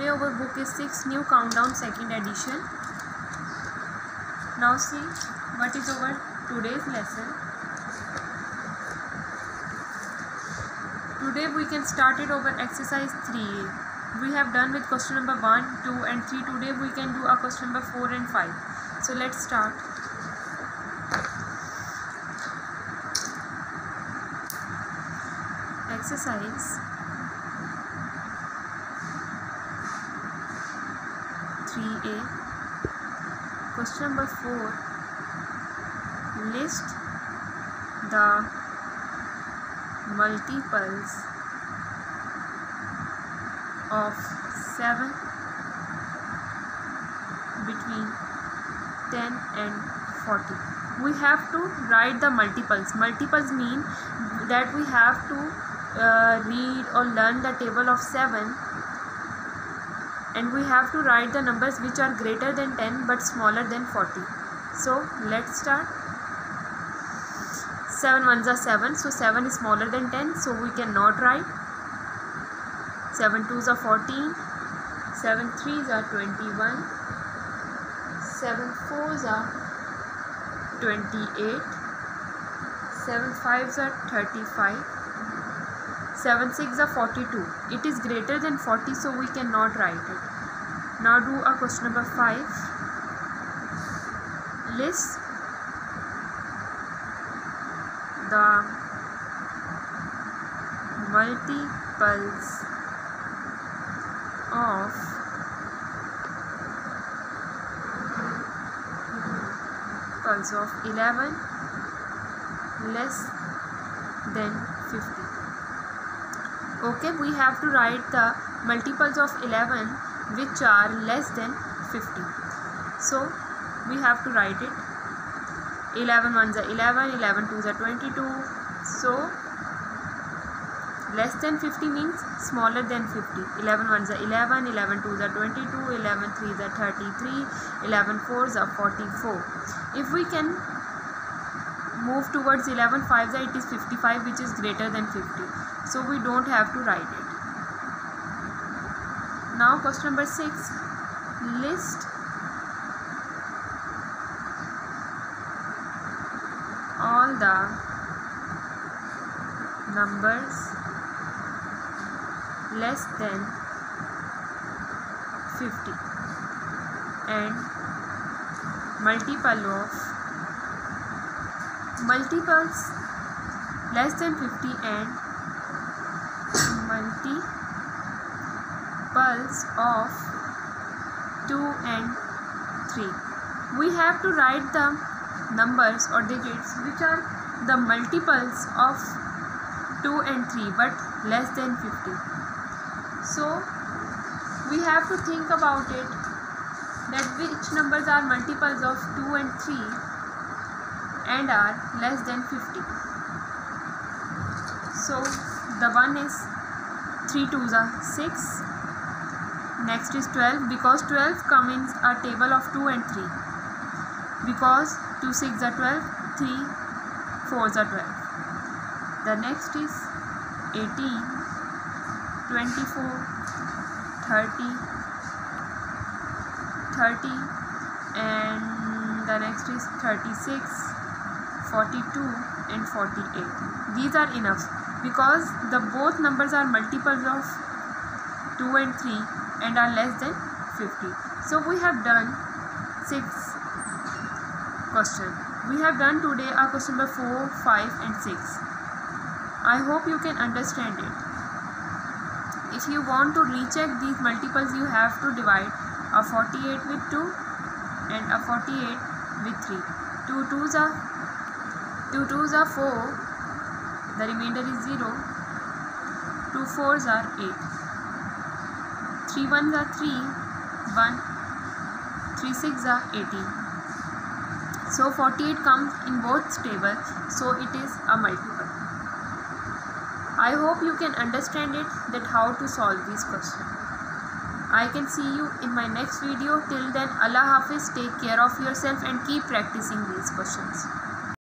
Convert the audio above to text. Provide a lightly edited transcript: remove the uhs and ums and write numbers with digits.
Today our book is 6 new countdown second edition. Now see what is our today's lesson. Today we can start it over exercise 3a. We have done with question number 1, 2 and 3. Today we can do a question number 4 and 5. So let's start. Exercise 3a. Question number 4. List the multiples of 7 between 10 and 40. We have to write the multiples. Multiples mean that we have to read or learn the table of 7, and we have to write the numbers which are greater than 10 but smaller than 40. So let's start. 7 ones are 7, so 7 is smaller than 10, so we cannot write. 7 twos are 14, 7 threes are 21, 7 fours are 28, 7 fives are 35, 7 6 are 42. It is greater than 40, so we cannot write it. Now do a question number 5. List the multiples of 11 less than 50. Okay, we have to write the multiples of 11 which are less than 50. So we have to write it. 11 ones are 11, 11 twos are 22. So less than 50 means smaller than 50. 11 ones are 11, 11 twos are 22, 11 threes are 33, 11 fours are 44. If we can move towards 11 fives, it is 55, which is greater than 50. So we don't have to write it. Now question number 6. List all the numbers less than 50 and multiple of multiples less than 50 and multiples of 2 and 3. We have to write the numbers or digits which are the multiples of 2 and 3 but less than 50. So we have to think about it, that which numbers are multiples of 2 and 3 and are less than 50. So the one is 3 twos are 6. Next is 12, because 12 comes in a table of 2 and 3. Because 2 6 are 12, 3 4s are 12. The next is 18, 24, 30, 30, and the next is 36, 42, and 48. These are enough, because the both numbers are multiples of 2 and 3 and are less than 50. So we have done 6 questions. We have done today our question number 4, 5 and 6. I hope you can understand it. If you want to recheck these multiples, you have to divide a 48 with 2 and a 48 with 3. 2 twos are 4. The remainder is 0. 2 fours are 8. 3 ones are 3. 1. 3 six are 18. So 48 comes in both tables. So it is a multiple. I hope you can understand it, that how to solve these questions. I can see you in my next video. Till then, Allah Hafiz. Take care of yourself and keep practicing these questions.